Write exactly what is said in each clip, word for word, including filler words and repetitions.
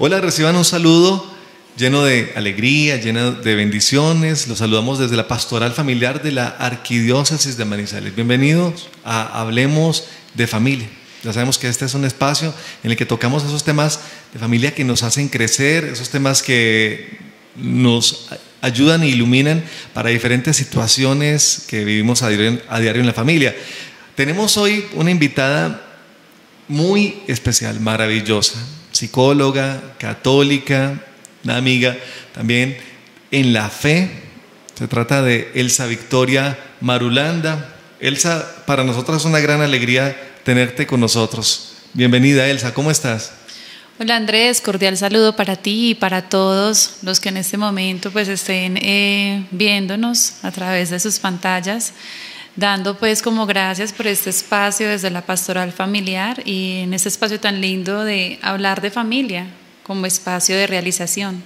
Hola, reciban un saludo lleno de alegría, lleno de bendiciones. Los saludamos desde la Pastoral Familiar de la Arquidiócesis de Manizales. Bienvenidos a Hablemos de Familia. Ya sabemos que este es un espacio en el que tocamos esos temas de familia que nos hacen crecer, esos temas que nos ayudan e iluminan para diferentes situaciones que vivimos a diario, a diario en la familia. Tenemos hoy una invitada muy especial, maravillosa, psicóloga, católica, una amiga también en la fe. Se trata de Elsa Victoria Marulanda. Elsa, para nosotros es una gran alegría tenerte con nosotros. Bienvenida, Elsa, ¿cómo estás? Hola, Andrés, cordial saludo para ti y para todos los que en este momento pues estén eh, viéndonos a través de sus pantallas, dando pues como gracias por este espacio desde la Pastoral Familiar y en este espacio tan lindo de hablar de familia como espacio de realización.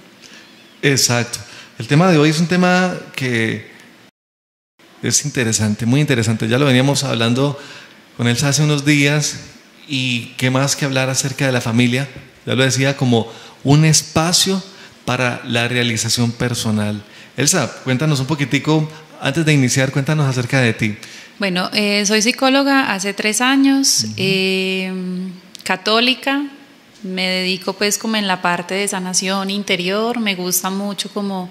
Exacto. El tema de hoy es un tema que es interesante, muy interesante. Ya lo veníamos hablando con Elsa hace unos días y qué más que hablar acerca de la familia. Ya lo decía, como un espacio para la realización personal. Elsa, cuéntanos un poquitico, antes de iniciar, cuéntanos acerca de ti. Bueno, eh, soy psicóloga hace tres años, uh-huh. eh, católica, me dedico pues como en la parte de sanación interior, me gusta mucho como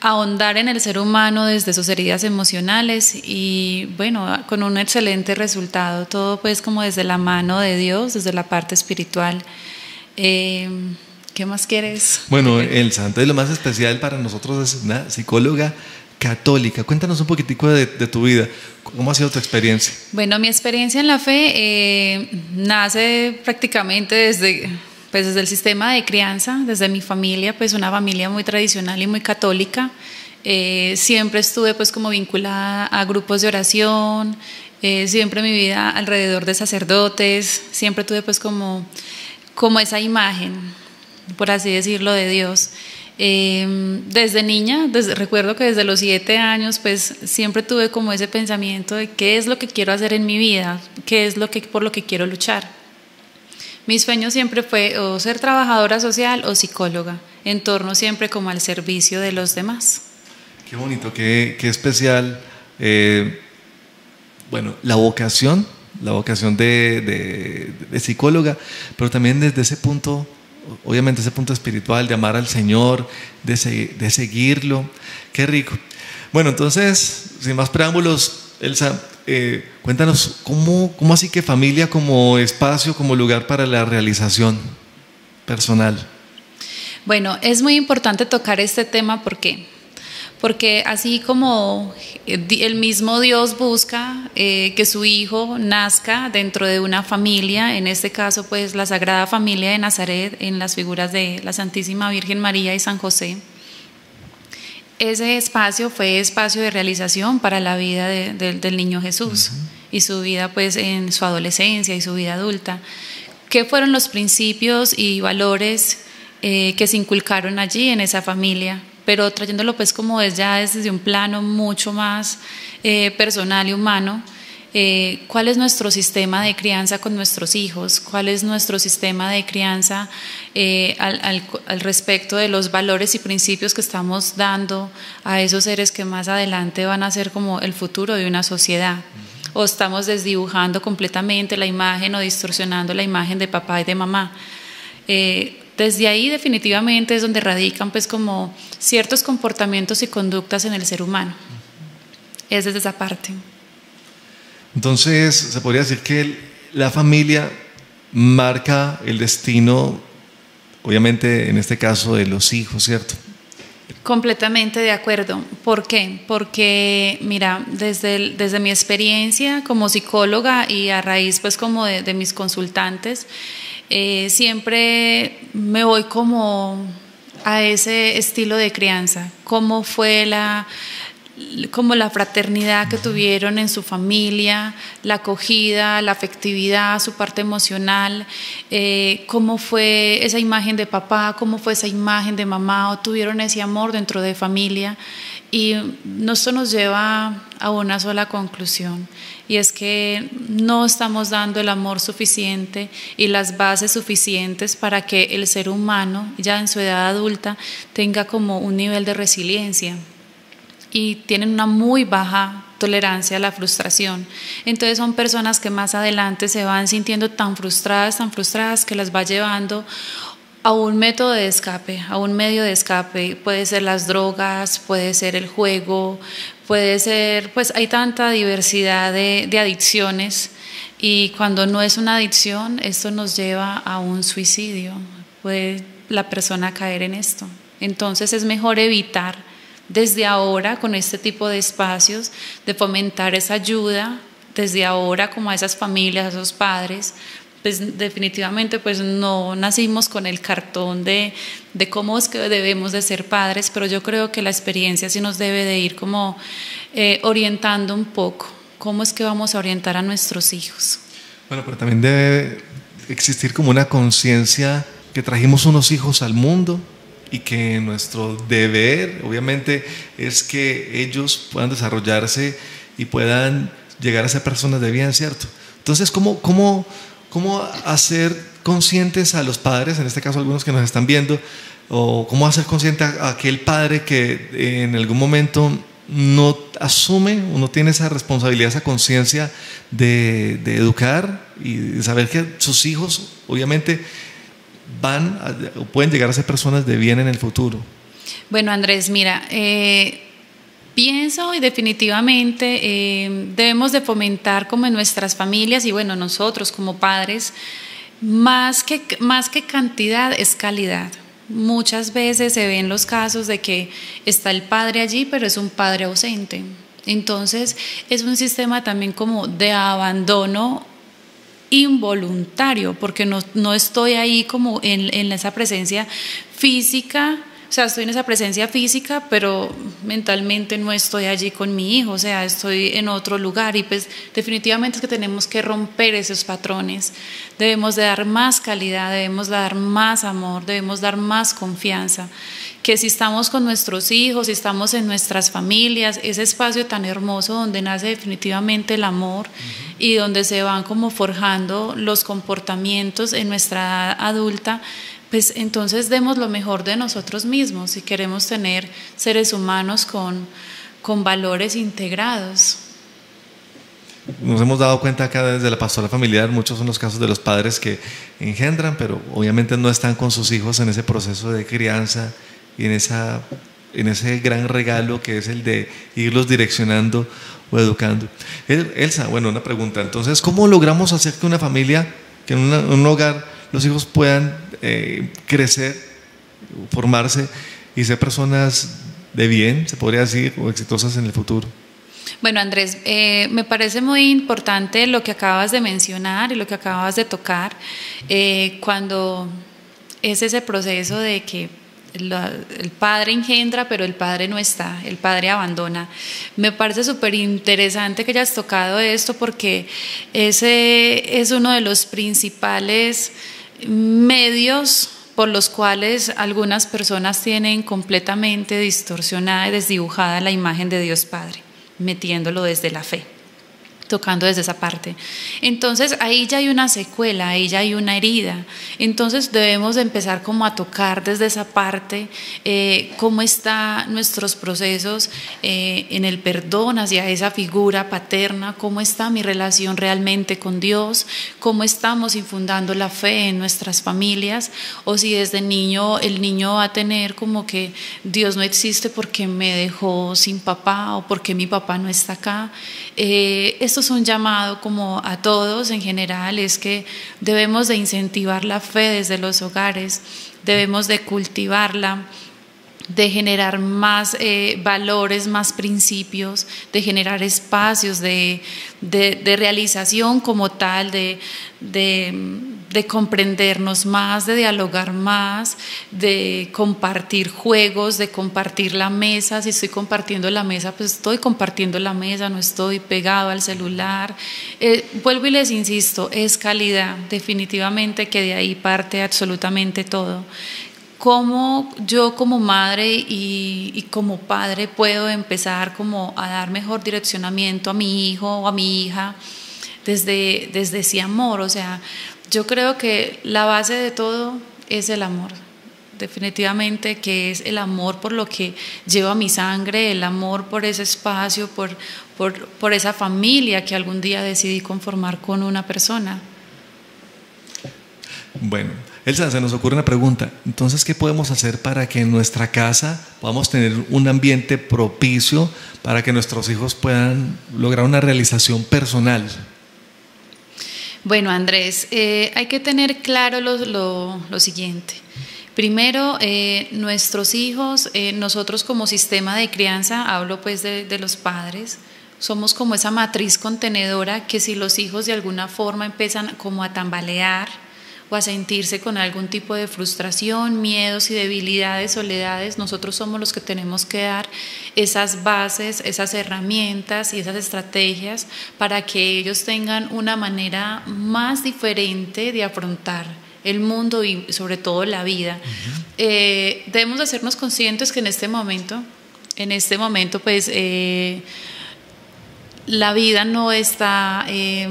ahondar en el ser humano desde sus heridas emocionales y bueno, con un excelente resultado, todo pues como desde la mano de Dios, desde la parte espiritual. Eh, ¿Qué más quieres? Bueno, Elsa, entonces lo más especial para nosotros es una psicóloga católica. Cuéntanos un poquitico de, de tu vida. ¿Cómo ha sido tu experiencia? Bueno, mi experiencia en la fe eh, nace prácticamente desde, pues desde el sistema de crianza, desde mi familia, pues una familia muy tradicional y muy católica. Eh, siempre estuve pues como vinculada a grupos de oración, eh, siempre mi vida alrededor de sacerdotes, siempre tuve pues como... como esa imagen, por así decirlo, de Dios. Eh, desde niña, desde, recuerdo que desde los siete años, pues siempre tuve como ese pensamiento de qué es lo que quiero hacer en mi vida, qué es lo que, por lo que quiero luchar. Mi sueño siempre fue o ser trabajadora social o psicóloga, en torno siempre como al servicio de los demás. Qué bonito, qué, qué especial. Eh, bueno, la vocación, la vocación de, de, de psicóloga, pero también desde ese punto, obviamente ese punto espiritual de amar al Señor, de, se, de seguirlo. Qué rico. Bueno, entonces, sin más preámbulos, Elsa, eh, cuéntanos, ¿cómo, cómo así que familia como espacio, como lugar para la realización personal? Bueno, es muy importante tocar este tema, ¿por qué? Porque así como el mismo Dios busca eh, que su hijo nazca dentro de una familia, en este caso pues la Sagrada Familia de Nazaret, en las figuras de la Santísima Virgen María y San José, ese espacio fue espacio de realización para la vida de, de, del niño Jesús uh-huh. y su vida pues en su adolescencia y su vida adulta. ¿Qué fueron los principios y valores eh, que se inculcaron allí en esa familia? Pero trayéndolo pues como es ya desde un plano mucho más eh, personal y humano, eh, ¿cuál es nuestro sistema de crianza con nuestros hijos? ¿Cuál es nuestro sistema de crianza eh, al, al, al respecto de los valores y principios que estamos dando a esos seres que más adelante van a ser como el futuro de una sociedad? ¿O estamos desdibujando completamente la imagen o distorsionando la imagen de papá y de mamá? Eh, Desde ahí definitivamente es donde radican pues como ciertos comportamientos y conductas en el ser humano. Es desde esa parte. Entonces, se podría decir que la familia marca el destino, obviamente en este caso de los hijos, ¿cierto? Completamente de acuerdo. ¿Por qué? Porque, mira, desde, el, desde mi experiencia como psicóloga y a raíz pues como de, de mis consultantes, Eh, siempre me voy como a ese estilo de crianza, cómo fue la, como la fraternidad que tuvieron en su familia, la acogida, la afectividad, su parte emocional, eh, cómo fue esa imagen de papá, cómo fue esa imagen de mamá, o tuvieron ese amor dentro de familia, y esto nos lleva a una sola conclusión, y es que no estamos dando el amor suficiente y las bases suficientes para que el ser humano, ya en su edad adulta, tenga como un nivel de resiliencia, y tienen una muy baja tolerancia a la frustración. Entonces son personas que más adelante se van sintiendo tan frustradas, tan frustradas, que las va llevando a un método de escape, a un medio de escape. Puede ser las drogas, puede ser el juego, puede ser, pues hay tanta diversidad de, de adicciones, y cuando no es una adicción, esto nos lleva a un suicidio, puede la persona caer en esto. Entonces es mejor evitar desde ahora, con este tipo de espacios, de fomentar esa ayuda desde ahora como a esas familias, a esos padres. Pues definitivamente pues no nacimos con el cartón de, de cómo es que debemos de ser padres, pero yo creo que la experiencia sí nos debe de ir como eh, orientando un poco, cómo es que vamos a orientar a nuestros hijos. Bueno, pero también debe existir como una conciencia que trajimos unos hijos al mundo y que nuestro deber obviamente es que ellos puedan desarrollarse y puedan llegar a ser personas de bien, ¿cierto? Entonces, ¿cómo, cómo ¿Cómo hacer conscientes a los padres, en este caso algunos que nos están viendo, o cómo hacer consciente a aquel padre que en algún momento no asume o no tiene esa responsabilidad, esa conciencia de, de educar y de saber que sus hijos obviamente van a, o pueden llegar a ser personas de bien en el futuro? Bueno, Andrés, mira, eh, pienso y definitivamente eh, debemos de fomentar como en nuestras familias, y bueno, nosotros como padres, más que, más que cantidad es calidad. Muchas veces se ven los casos de que está el padre allí, pero es un padre ausente. Entonces es un sistema también como de abandono involuntario, porque no, no estoy ahí como en, en esa presencia física. O sea, estoy en esa presencia física, pero mentalmente no estoy allí con mi hijo, o sea, estoy en otro lugar. Y pues definitivamente es que tenemos que romper esos patrones. Debemos de dar más calidad, debemos de dar más amor, debemos dar más confianza. Que si estamos con nuestros hijos, si estamos en nuestras familias, ese espacio tan hermoso donde nace definitivamente el amor, uh-huh, y donde se van como forjando los comportamientos en nuestra edad adulta, pues entonces demos lo mejor de nosotros mismos si queremos tener seres humanos con, con valores integrados. Nos hemos dado cuenta acá desde la pastoral familiar, muchos son los casos de los padres que engendran, pero obviamente no están con sus hijos en ese proceso de crianza y en, esa, en ese gran regalo que es el de irlos direccionando o educando. Elsa, bueno, una pregunta. Entonces, ¿cómo logramos hacer que una familia, que en una, un hogar, los hijos puedan eh, crecer, formarse y ser personas de bien, se podría decir, o exitosas en el futuro? Bueno, Andrés, eh, me parece muy importante lo que acabas de mencionar y lo que acabas de tocar, eh, cuando es ese proceso de que el padre engendra, pero el padre no está, el padre abandona. Me parece súper interesante que hayas tocado esto, porque ese es uno de los principales medios por los cuales algunas personas tienen completamente distorsionada y desdibujada la imagen de Dios Padre, metiéndolo desde la fe, tocando desde esa parte. Entonces ahí ya hay una secuela, ahí ya hay una herida. Entonces debemos de empezar como a tocar desde esa parte eh, cómo están nuestros procesos eh, en el perdón hacia esa figura paterna, cómo está mi relación realmente con Dios, cómo estamos infundando la fe en nuestras familias, o si desde niño el niño va a tener como que Dios no existe porque me dejó sin papá, o porque mi papá no está acá. Eh, esto es un llamado como a todos en general, es que debemos de incentivar la fe desde los hogares, debemos de cultivarla, de generar más eh, valores, más principios, de generar espacios de, de, de realización como tal, de, de, de comprendernos más, de dialogar más, de compartir juegos, de compartir la mesa. Si estoy compartiendo la mesa, pues estoy compartiendo la mesa, no estoy pegado al celular. Eh, vuelvo y les insisto, es calidad, definitivamente que de ahí parte absolutamente todo. ¿cómo yo como madre y, y como padre puedo empezar como a dar mejor direccionamiento a mi hijo o a mi hija desde, desde ese amor? O sea, yo creo que la base de todo es el amor, definitivamente, que es el amor por lo que llevo a mi sangre, el amor por ese espacio, por, por, por esa familia que algún día decidí conformar con una persona. Bueno, Elsa, se nos ocurre una pregunta. Entonces, ¿qué podemos hacer para que en nuestra casa podamos tener un ambiente propicio para que nuestros hijos puedan lograr una realización personal? Bueno, Andrés, eh, hay que tener claro lo, lo, lo siguiente. Primero, eh, nuestros hijos, eh, nosotros como sistema de crianza, hablo pues de, de los padres, somos como esa matriz contenedora que si los hijos de alguna forma empiezan como a tambalear o a sentirse con algún tipo de frustración, miedos y debilidades, soledades, nosotros somos los que tenemos que dar esas bases, esas herramientas y esas estrategias para que ellos tengan una manera más diferente de afrontar el mundo y sobre todo la vida. Uh-huh. eh, debemos hacernos conscientes que en este momento, en este momento pues eh, la vida no está eh,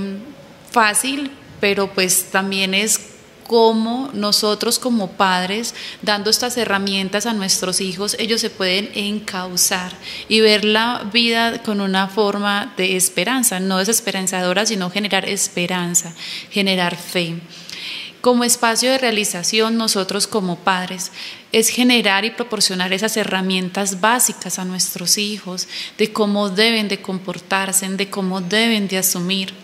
fácil, pero pues también es cómo nosotros como padres, dando estas herramientas a nuestros hijos, ellos se pueden encauzar y ver la vida con una forma de esperanza, no desesperanzadora, sino generar esperanza, generar fe. Como espacio de realización, nosotros como padres, es generar y proporcionar esas herramientas básicas a nuestros hijos de cómo deben de comportarse, de cómo deben de asumir.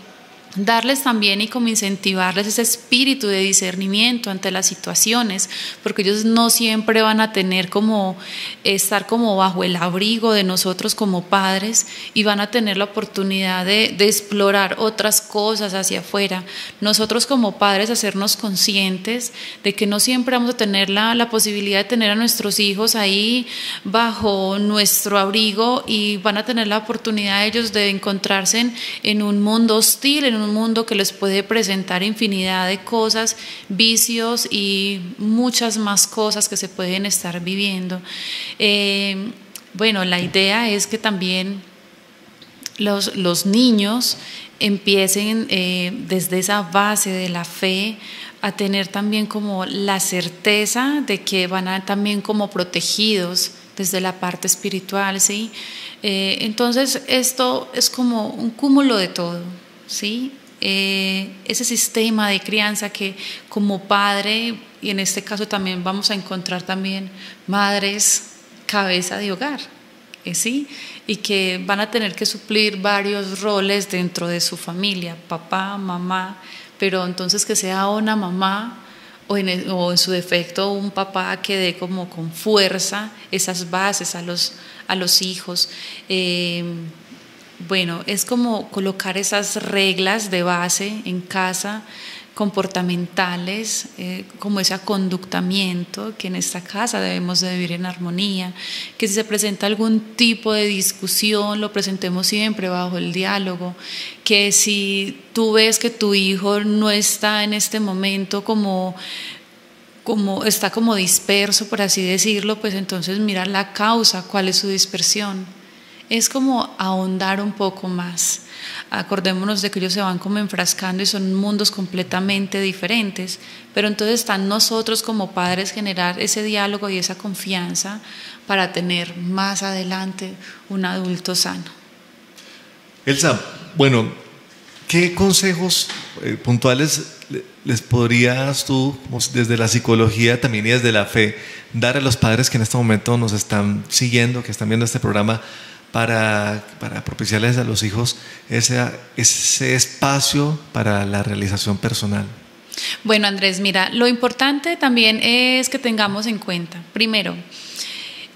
Darles también y como incentivarles ese espíritu de discernimiento ante las situaciones, porque ellos no siempre van a tener como estar como bajo el abrigo de nosotros como padres y van a tener la oportunidad de, de explorar otras cosas hacia afuera. Nosotros como padres hacernos conscientes de que no siempre vamos a tener la, la posibilidad de tener a nuestros hijos ahí bajo nuestro abrigo y van a tener la oportunidad ellos de encontrarse en, en un mundo hostil, en un mundo que les puede presentar infinidad de cosas, vicios y muchas más cosas que se pueden estar viviendo. Eh, bueno, la idea es que también los, los niños empiecen eh, desde esa base de la fe a tener también como la certeza de que van a también como protegidos desde la parte espiritual, ¿sí? Eh, entonces esto es como un cúmulo de todo. ¿Sí? Eh, ese sistema de crianza que como padre, y en este caso también vamos a encontrar también madres cabeza de hogar, eh, ¿sí? Y que van a tener que suplir varios roles dentro de su familia, papá, mamá, pero entonces que sea una mamá o en, el, o en su defecto un papá que dé como con fuerza esas bases a los, a los hijos. Eh, Bueno, es como colocar esas reglas de base en casa, comportamentales, eh, como ese aconductamiento que en esta casa debemos de vivir en armonía, que si se presenta algún tipo de discusión lo presentemos siempre bajo el diálogo, que si tú ves que tu hijo no está en este momento como... como está como disperso, por así decirlo, pues entonces mira la causa, cuál es su dispersión. Es como ahondar un poco más. Acordémonos de que ellos se van como enfrascando y son mundos completamente diferentes, pero entonces está en nosotros como padres generar ese diálogo y esa confianza para tener más adelante un adulto sano. Elsa, bueno, ¿qué consejos puntuales les podrías tú, desde la psicología también y desde la fe, dar a los padres que en este momento nos están siguiendo, que están viendo este programa, Para, para propiciarles a los hijos ese, ese espacio para la realización personal? Bueno, Andrés, mira, lo importante también es que tengamos en cuenta, primero,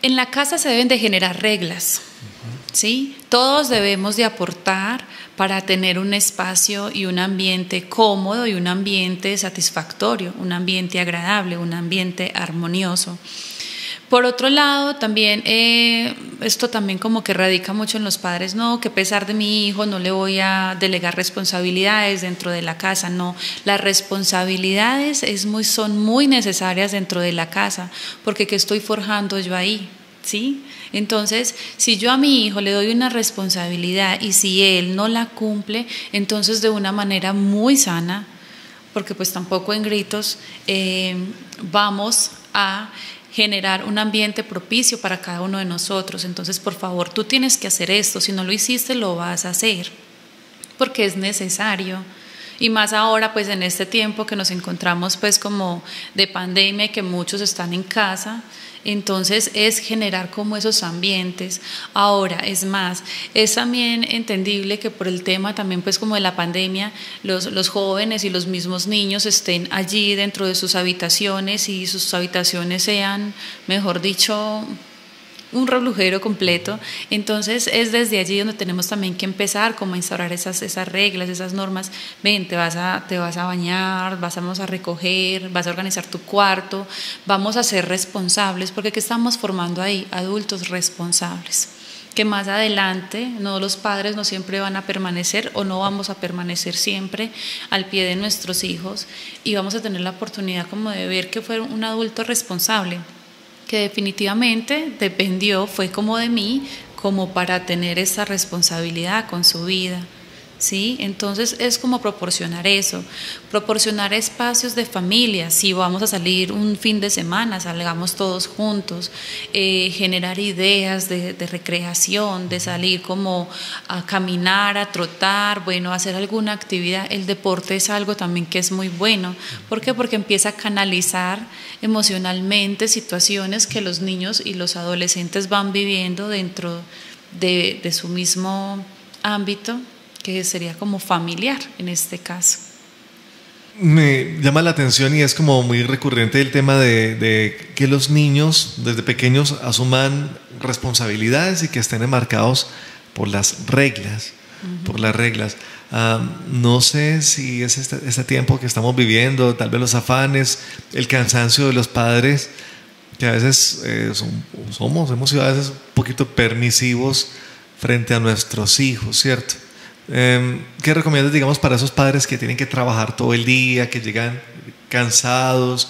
en la casa se deben de generar reglas, uh-huh. ¿sí? Todos debemos de aportar para tener un espacio y un ambiente cómodo y un ambiente satisfactorio, un ambiente agradable, un ambiente armonioso. Por otro lado, también, eh, esto también como que radica mucho en los padres, no, que a pesar de mi hijo no le voy a delegar responsabilidades dentro de la casa, no. Las responsabilidades es muy, son muy necesarias dentro de la casa, porque ¿qué estoy forjando yo ahí? ¿Sí? Entonces, si yo a mi hijo le doy una responsabilidad y si él no la cumple, entonces de una manera muy sana, porque pues tampoco en gritos, eh, vamos a generar un ambiente propicio para cada uno de nosotros. Entonces, por favor, tú tienes que hacer esto, si no lo hiciste lo vas a hacer, porque es necesario. Y más ahora, pues en este tiempo que nos encontramos pues como de pandemia, que muchos están en casa, entonces es generar como esos ambientes. Ahora, es más, es también entendible que por el tema también pues como de la pandemia, los, los jóvenes y los mismos niños estén allí dentro de sus habitaciones y sus habitaciones sean, mejor dicho, un relujero completo. Entonces es desde allí donde tenemos también que empezar como a instaurar esas, esas reglas, esas normas. Ven, te vas a, te vas a bañar, vas a, vamos a recoger, vas a organizar tu cuarto, vamos a ser responsables, porque ¿qué estamos formando ahí? Adultos responsables, que más adelante, no, los padres no siempre van a permanecer o no vamos a permanecer siempre al pie de nuestros hijos, y vamos a tener la oportunidad como de ver que fue un adulto responsable, que definitivamente dependió, fue como de mí, como para tener esa responsabilidad con su vida, ¿sí? Entonces es como proporcionar eso, proporcionar espacios de familia. Si vamos a salir un fin de semana, salgamos todos juntos, eh, generar ideas de, de recreación, de salir como a caminar, a trotar, bueno, hacer alguna actividad. El deporte es algo también que es muy bueno. ¿Por qué? Porque empieza a canalizar emocionalmente situaciones que los niños y los adolescentes van viviendo dentro de, de su mismo ámbito, que sería como familiar en este caso. Me llama la atención y es como muy recurrente el tema de, de que los niños desde pequeños asuman responsabilidades y que estén enmarcados por las reglas. Uh-huh. Por las reglas. Um, no sé si es este, este tiempo que estamos viviendo, tal vez los afanes, el cansancio de los padres, que a veces eh, son, somos, hemos sido a veces un poquito permisivos frente a nuestros hijos, ¿cierto? Eh, ¿Qué recomiendas, digamos, para esos padres que tienen que trabajar todo el día, que llegan cansados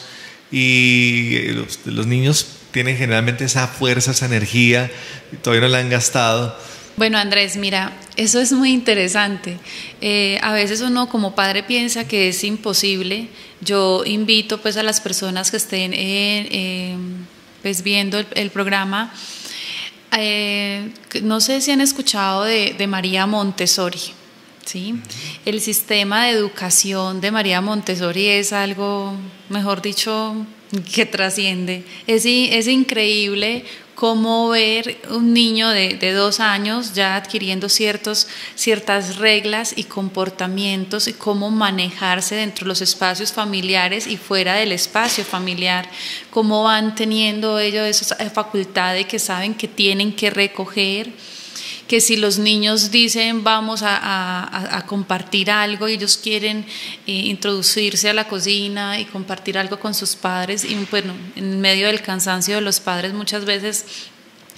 y los, los niños tienen generalmente esa fuerza, esa energía y todavía no la han gastado? Bueno, Andrés, mira, eso es muy interesante. Eh, a veces uno como padre piensa que es imposible. Yo invito pues a las personas que estén en, eh, pues, viendo el, el programa. Eh, no sé si han escuchado de, de María Montessori, ¿sí? El sistema de educación de María Montessori es algo, mejor dicho, que trasciende. Es, es increíble cómo ver un niño de, de dos años ya adquiriendo ciertos, ciertas reglas y comportamientos, y cómo manejarse dentro de los espacios familiares y fuera del espacio familiar, cómo van teniendo ellos esas facultades que saben que tienen que recoger, que si los niños dicen vamos a, a, a compartir algo y ellos quieren eh, introducirse a la cocina y compartir algo con sus padres, y bueno, en medio del cansancio de los padres muchas veces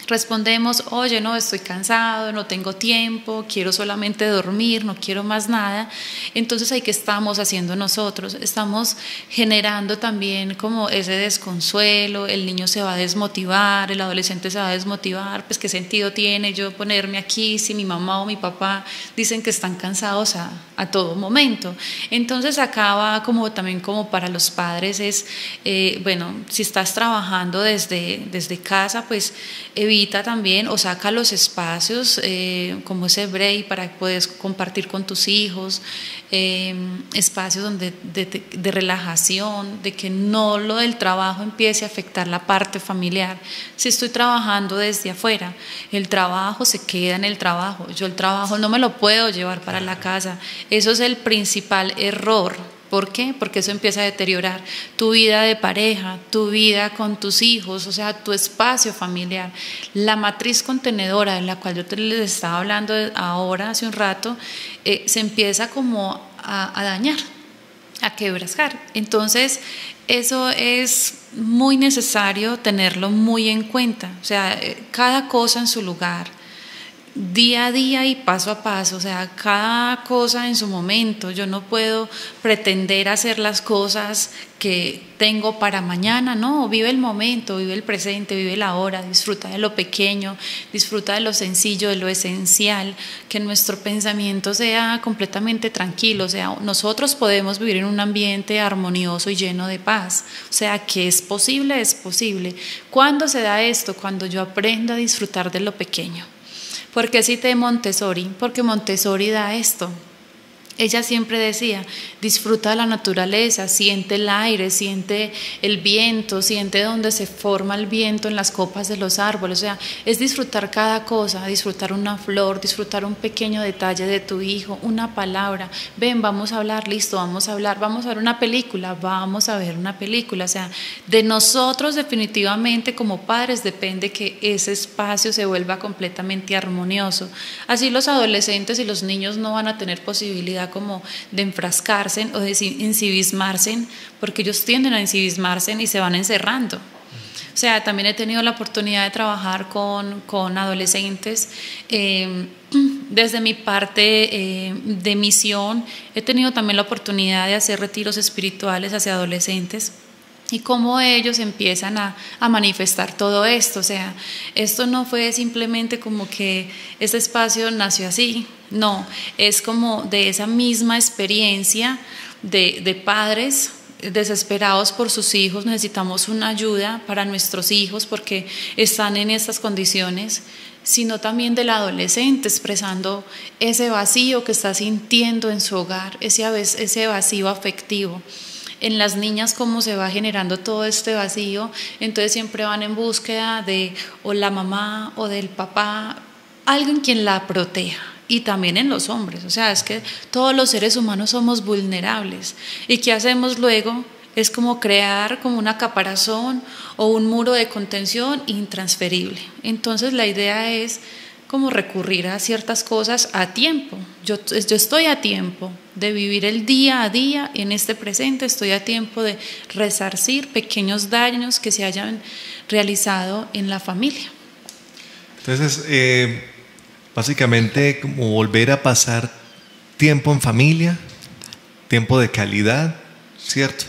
respondemos, oye, no, estoy cansado, no tengo tiempo, quiero solamente dormir, no quiero más nada. Entonces, ¿ahí qué estamos haciendo nosotros? Estamos generando también como ese desconsuelo. El niño se va a desmotivar, el adolescente se va a desmotivar. Pues, ¿qué sentido tiene yo ponerme aquí si mi mamá o mi papá dicen que están cansados a, a todo momento? Entonces, acaba como también como para los padres es, eh, bueno, si estás trabajando desde, desde casa, pues evita también o saca los espacios eh, como ese break para que puedas compartir con tus hijos, eh, espacios donde de, de, de relajación, de que no lo del trabajo empiece a afectar la parte familiar. Si estoy trabajando desde afuera, el trabajo se queda en el trabajo, yo el trabajo no me lo puedo llevar para la casa. Eso es el principal error. ¿Por qué? Porque eso empieza a deteriorar tu vida de pareja, tu vida con tus hijos, o sea, tu espacio familiar. La matriz contenedora de la cual yo te les estaba hablando ahora hace un rato, eh, se empieza como a, a dañar, a quebrar. Entonces, eso es muy necesario tenerlo muy en cuenta, o sea, cada cosa en su lugar, día a día y paso a paso, o sea, cada cosa en su momento. Yo no puedo pretender hacer las cosas que tengo para mañana, no, vive el momento, vive el presente, vive la hora, disfruta de lo pequeño, disfruta de lo sencillo, de lo esencial, que nuestro pensamiento sea completamente tranquilo, o sea, nosotros podemos vivir en un ambiente armonioso y lleno de paz, o sea, que es posible, es posible. ¿Cuándo se da esto? Cuando yo aprendo a disfrutar de lo pequeño. ¿Por qué cité Montessori? Porque Montessori da esto. Ella siempre decía, disfruta de la naturaleza, siente el aire, siente el viento, siente donde se forma el viento en las copas de los árboles. O sea, es disfrutar cada cosa, disfrutar una flor, disfrutar un pequeño detalle de tu hijo, una palabra. Ven, vamos a hablar, listo, vamos a hablar, vamos a ver una película, vamos a ver una película. O sea, de nosotros definitivamente como padres depende que ese espacio se vuelva completamente armonioso. Así los adolescentes y los niños no van a tener posibilidad como de enfrascarse o de ensimismarse, porque ellos tienden a ensimismarse y se van encerrando. O sea, también he tenido la oportunidad de trabajar con, con adolescentes. Eh, desde mi parte eh, de misión, he tenido también la oportunidad de hacer retiros espirituales hacia adolescentes. Y cómo ellos empiezan a, a manifestar todo esto. O sea, esto no fue simplemente como que este espacio nació así. No, es como de esa misma experiencia de, de padres desesperados por sus hijos. Necesitamos una ayuda para nuestros hijos porque están en estas condiciones, sino también del adolescente expresando ese vacío que está sintiendo en su hogar, ese, ese vacío afectivo. En las niñas cómo se va generando todo este vacío, entonces siempre van en búsqueda de o la mamá o del papá, alguien quien la proteja. Y también en los hombres, o sea, es que todos los seres humanos somos vulnerables. ¿Y qué hacemos luego? Es como crear como una caparazón o un muro de contención intransferible. Entonces la idea es como recurrir a ciertas cosas a tiempo. Yo, yo estoy a tiempo de vivir el día a día en este presente, estoy a tiempo de resarcir pequeños daños que se hayan realizado en la familia. Entonces, eh, básicamente como volver a pasar tiempo en familia, tiempo de calidad, ¿cierto?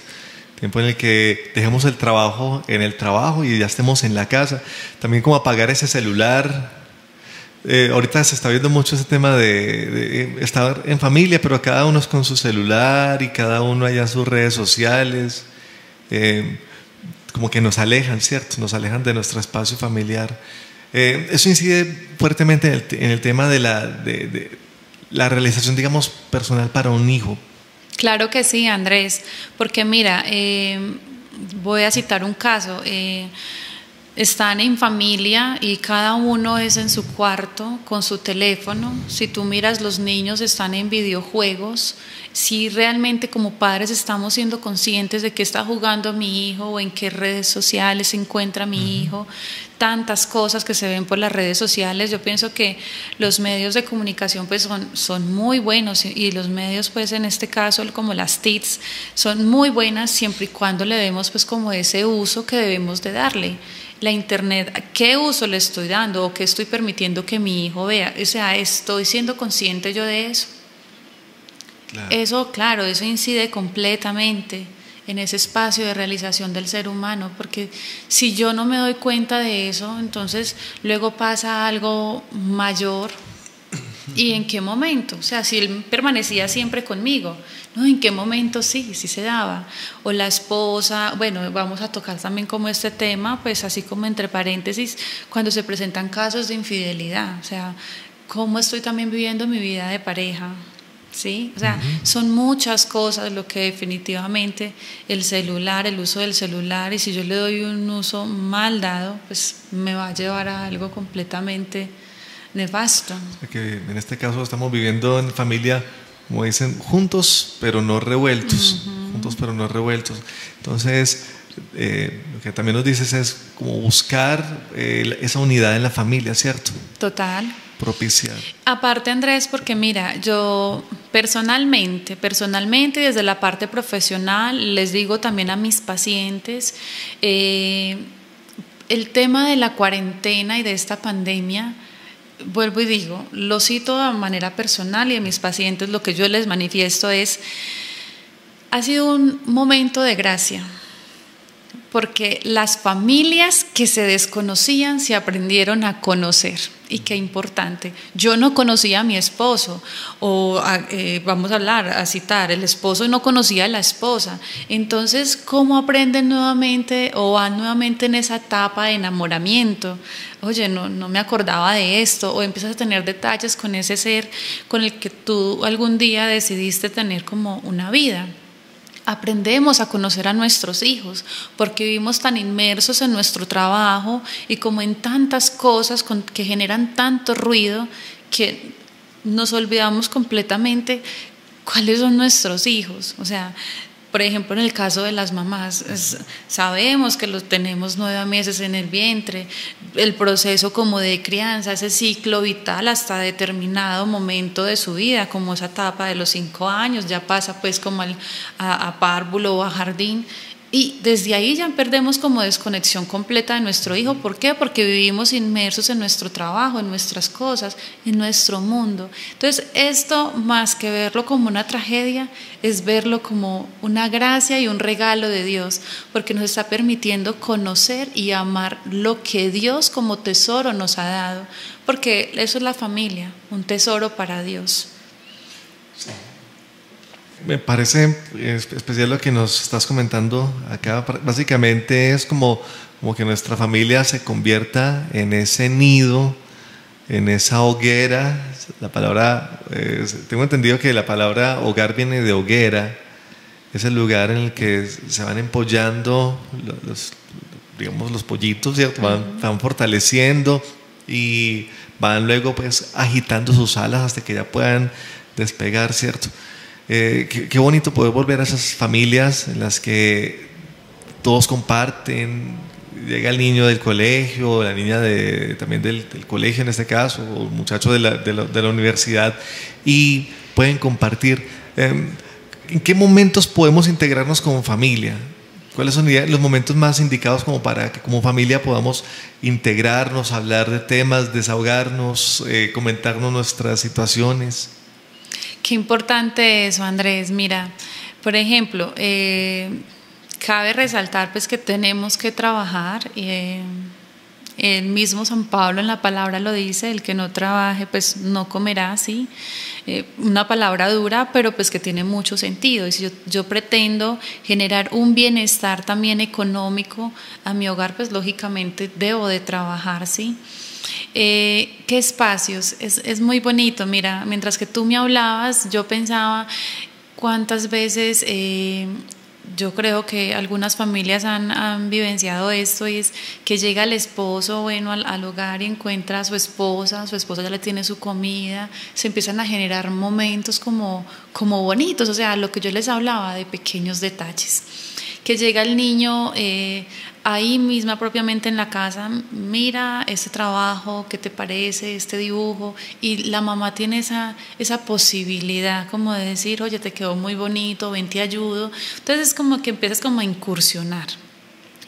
Tiempo en el que dejemos el trabajo en el trabajo y ya estemos en la casa. También como apagar ese celular. Eh, ahorita se está viendo mucho ese tema de, de estar en familia, pero cada uno es con su celular y cada uno allá en sus redes sociales, eh, como que nos alejan, ¿cierto? Nos alejan de nuestro espacio familiar. Eh, eso incide fuertemente en el, en el tema de la, de, de la realización, digamos, personal para un hijo. Claro que sí, Andrés, porque mira, eh, voy a citar un caso. eh, Están en familia y cada uno es en su cuarto con su teléfono. Si tú miras, los niños están en videojuegos. Si realmente como padres estamos siendo conscientes de qué está jugando mi hijo o en qué redes sociales se encuentra mi hijo, tantas cosas que se ven por las redes sociales. Yo pienso que los medios de comunicación pues son, son muy buenos, y los medios pues en este caso como las T I Cs son muy buenas siempre y cuando le demos pues como ese uso que debemos de darle. La internet, ¿qué uso le estoy dando o qué estoy permitiendo que mi hijo vea? O sea, ¿estoy siendo consciente yo de eso? Claro. Eso, claro, eso incide completamente en ese espacio de realización del ser humano, porque si yo no me doy cuenta de eso, entonces luego pasa algo mayor. ¿Y en qué momento? O sea, si él permanecía siempre conmigo, ¿no? ¿En qué momento sí, sí se daba? O la esposa, bueno, vamos a tocar también como este tema, pues así como entre paréntesis, cuando se presentan casos de infidelidad, o sea, ¿cómo estoy también viviendo mi vida de pareja? ¿Sí? O sea, uh-huh. Son muchas cosas lo que definitivamente el celular, el uso del celular, y si yo le doy un uso mal dado, pues me va a llevar a algo completamente nefasto. Que en este caso estamos viviendo en familia, como dicen, juntos pero no revueltos. Uh-huh. Juntos pero no revueltos. Entonces, eh, lo que también nos dices es como buscar eh, esa unidad en la familia, ¿cierto? Total. Propiciar. Aparte, Andrés, porque mira, yo Personalmente, personalmente desde la parte profesional, les digo también a mis pacientes, eh, el tema de la cuarentena y de esta pandemia, vuelvo y digo, lo cito de manera personal y a mis pacientes lo que yo les manifiesto es, ha sido un momento de gracia, porque las familias que se desconocían se aprendieron a conocer. Y qué importante, yo no conocía a mi esposo, o a, eh, vamos a hablar, a citar, el esposo no conocía a la esposa. Entonces, ¿cómo aprenden nuevamente o van nuevamente en esa etapa de enamoramiento? Oye, no, no me acordaba de esto, o empiezas a tener detalles con ese ser con el que tú algún día decidiste tener como una vida. Aprendemos a conocer a nuestros hijos porque vivimos tan inmersos en nuestro trabajo y como en tantas cosas con, que generan tanto ruido que nos olvidamos completamente cuáles son nuestros hijos. O sea, por ejemplo, en el caso de las mamás, es, sabemos que los tenemos nueve meses en el vientre, el proceso como de crianza, ese ciclo vital hasta determinado momento de su vida, como esa etapa de los cinco años, ya pasa pues como al, a, a párvulo o a jardín, y desde ahí ya perdemos como desconexión completa de nuestro hijo. ¿Por qué? Porque vivimos inmersos en nuestro trabajo, en nuestras cosas, en nuestro mundo. Entonces esto, más que verlo como una tragedia, es verlo como una gracia y un regalo de Dios, porque nos está permitiendo conocer y amar lo que Dios como tesoro nos ha dado, porque eso es la familia, un tesoro para Dios. Sí. Me parece especial lo que nos estás comentando acá. Básicamente es como, como que nuestra familia se convierta en ese nido, en esa hoguera. La palabra, eh, tengo entendido que la palabra hogar viene de hoguera. Es el lugar en el que se van empollando los, digamos, los pollitos, ¿cierto? Van, van fortaleciendo y van luego pues agitando sus alas hasta que ya puedan despegar, ¿cierto? Eh, qué, qué bonito poder volver a esas familias en las que todos comparten, llega el niño del colegio, la niña de, también del, del colegio en este caso, o el muchacho de la, de la, de la universidad, y pueden compartir. Eh, ¿en qué momentos podemos integrarnos como familia? ¿Cuáles son los momentos más indicados como para que como familia podamos integrarnos, hablar de temas, desahogarnos, eh, comentarnos nuestras situaciones? Qué importante eso, Andrés. Mira, por ejemplo, eh, cabe resaltar pues que tenemos que trabajar. Eh, el mismo San Pablo en la palabra lo dice, el que no trabaje pues no comerá, ¿sí? Eh, una palabra dura, pero pues que tiene mucho sentido. Y si yo, yo pretendo generar un bienestar también económico a mi hogar, pues lógicamente debo de trabajar, ¿sí? Eh, ¿Qué espacios? Es, es muy bonito. Mira, mientras que tú me hablabas, yo pensaba cuántas veces eh, yo creo que algunas familias han, han vivenciado esto, y es que llega el esposo, bueno, al, al hogar y encuentra a su esposa, su esposa ya le tiene su comida, se empiezan a generar momentos como, como bonitos, o sea, lo que yo les hablaba de pequeños detalles. Que llega el niño eh, ahí misma propiamente en la casa, mira este trabajo, ¿qué te parece? Este dibujo, y la mamá tiene esa, esa posibilidad como de decir, oye, te quedó muy bonito, ven, te ayudo. Entonces es como que empiezas como a incursionar.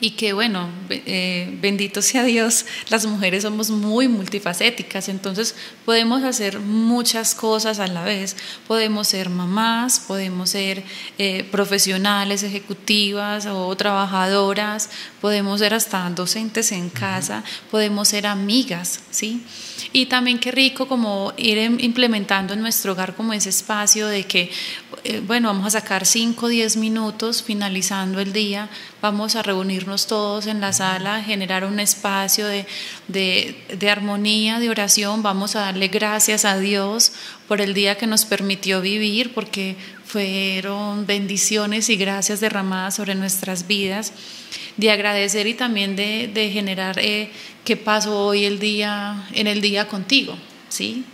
Y que bueno, eh, bendito sea Dios, las mujeres somos muy multifacéticas, entonces podemos hacer muchas cosas a la vez. Podemos ser mamás, podemos ser eh, profesionales, ejecutivas o trabajadoras, podemos ser hasta docentes en casa, podemos ser amigas, ¿sí? Y también qué rico como ir implementando en nuestro hogar como ese espacio de que, eh, bueno, vamos a sacar cinco o diez minutos finalizando el día, vamos a reunirnos todos en la sala, generar un espacio de, de, de armonía, de oración, vamos a darle gracias a Dios por el día que nos permitió vivir, porque fueron bendiciones y gracias derramadas sobre nuestras vidas, de agradecer y también de, de generar eh, qué pasó hoy el día, en el día contigo, ¿sí?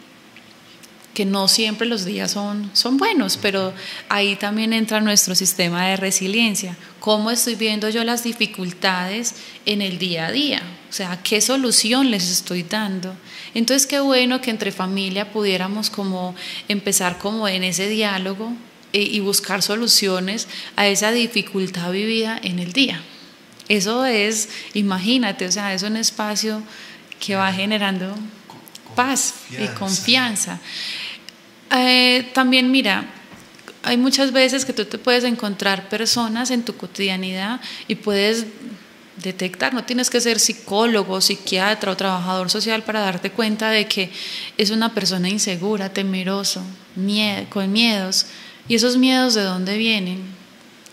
que no siempre los días son, son buenos, pero ahí también entra nuestro sistema de resiliencia. ¿Cómo estoy viendo yo las dificultades en el día a día? O sea, ¿qué solución les estoy dando? Entonces, qué bueno que entre familia pudiéramos como empezar como en ese diálogo e, y buscar soluciones a esa dificultad vivida en el día. Eso es, imagínate, o sea, es un espacio que va generando paz y confianza. Eh, también mira, hay muchas veces que tú te puedes encontrar personas en tu cotidianidad y puedes detectar, no tienes que ser psicólogo, psiquiatra o trabajador social para darte cuenta de que es una persona insegura, temeroso, miedo, con miedos. ¿Y esos miedos de dónde vienen?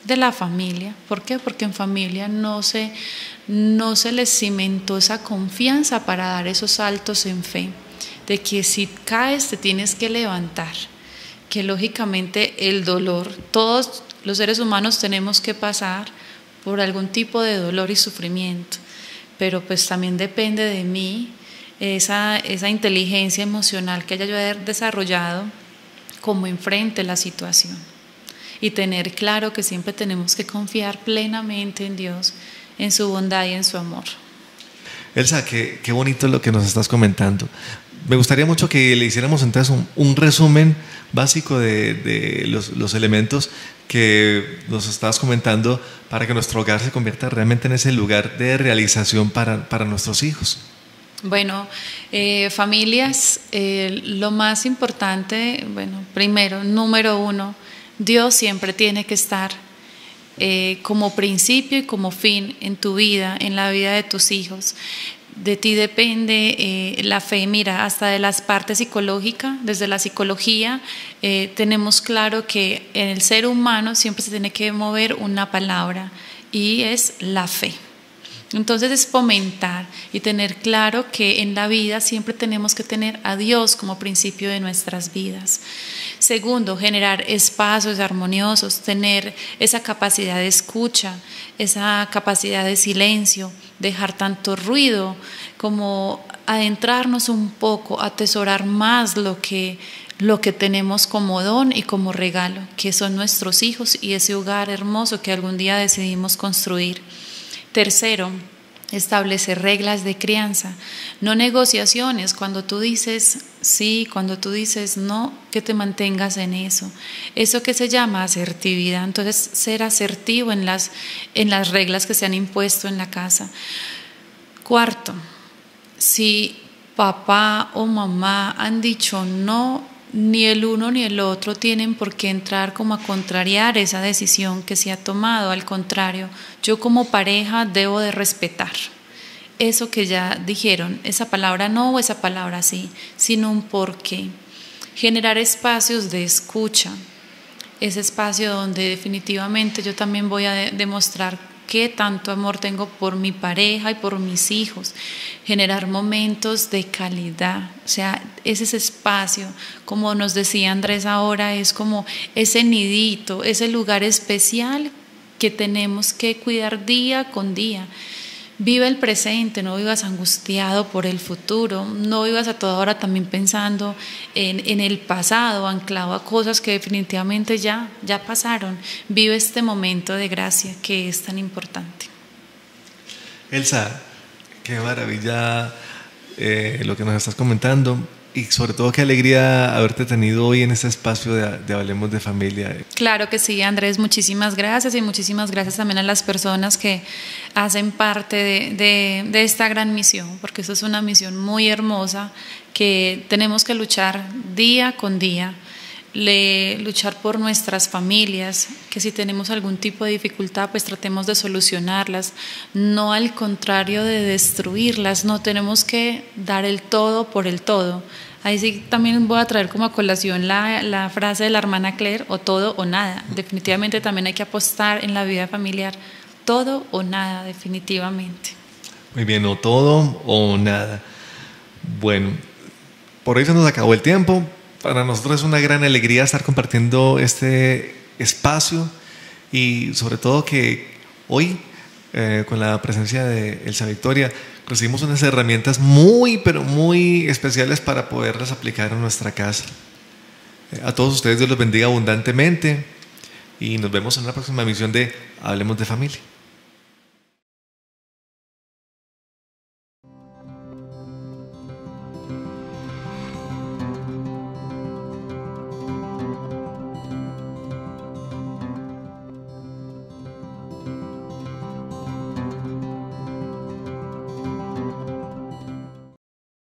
De la familia. ¿Por qué? Porque en familia no se, no se les cimentó esa confianza para dar esos saltos en fe, de que si caes te tienes que levantar, que lógicamente el dolor, todos los seres humanos tenemos que pasar por algún tipo de dolor y sufrimiento, pero pues también depende de mí esa, esa inteligencia emocional que haya yo desarrollado como enfrente la situación, y tener claro que siempre tenemos que confiar plenamente en Dios, en su bondad y en su amor. Elsa, qué, qué bonito lo que nos estás comentando. Me gustaría mucho que le hiciéramos entonces un, un resumen básico de, de los, los elementos que nos estabas comentando para que nuestro hogar se convierta realmente en ese lugar de realización para, para nuestros hijos. Bueno, eh, familias, eh, lo más importante, bueno, primero, número uno, Dios siempre tiene que estar Eh, como principio y como fin en tu vida, en la vida de tus hijos. De ti depende eh, la fe, mira, hasta de las partes psicológicas, desde la psicología eh, tenemos claro que en el ser humano siempre se tiene que mover una palabra y es la fe. Entonces es fomentar y tener claro que en la vida siempre tenemos que tener a Dios como principio de nuestras vidas. Segundo, generar espacios armoniosos, tener esa capacidad de escucha, esa capacidad de silencio, dejar tanto ruido, como adentrarnos un poco, atesorar más lo que, lo que tenemos como don y como regalo, que son nuestros hijos y ese hogar hermoso que algún día decidimos construir. Tercero, establecer reglas de crianza, no negociaciones. Cuando tú dices sí, cuando tú dices no, que te mantengas en eso. Eso que se llama asertividad, entonces ser asertivo en las, en las reglas que se han impuesto en la casa. Cuarto, si papá o mamá han dicho no, ni el uno ni el otro tienen por qué entrar como a contrariar esa decisión que se ha tomado. Al contrario, yo como pareja debo de respetar eso que ya dijeron, esa palabra no o esa palabra sí, sino un porqué. Generar espacios de escucha, ese espacio donde definitivamente yo también voy a de- demostrar qué tanto amor tengo por mi pareja y por mis hijos. Generar momentos de calidad, o sea, es ese espacio, como nos decía Andrés ahora, es como ese nidito, ese lugar especial que tenemos que cuidar día con día. Vive el presente, no vivas angustiado por el futuro, no vivas a toda hora también pensando en, en el pasado, anclado a cosas que definitivamente ya, ya pasaron. Vive este momento de gracia que es tan importante. Elsa, qué maravilla eh, lo que nos estás comentando. Y sobre todo, qué alegría haberte tenido hoy en este espacio de, de Hablemos de Familia. Claro que sí, Andrés, muchísimas gracias, y muchísimas gracias también a las personas que hacen parte de, de, de esta gran misión, porque esto es una misión muy hermosa que tenemos que luchar día con día, le, luchar por nuestras familias, que si tenemos algún tipo de dificultad pues tratemos de solucionarlas, no al contrario de destruirlas. No tenemos que dar el todo por el todo. Ahí sí también voy a traer como a colación la, la frase de la hermana Claire, o todo o nada. Definitivamente también hay que apostar en la vida familiar, todo o nada, definitivamente. Muy bien, o todo o nada. Bueno, por ahí se nos acabó el tiempo. Para nosotros es una gran alegría estar compartiendo este espacio, y sobre todo que hoy eh, con la presencia de Elsa Victoria recibimos unas herramientas muy pero muy especiales para poderlas aplicar en nuestra casa. A todos ustedes Dios los bendiga abundantemente y nos vemos en la próxima emisión de Hablemos de Familia.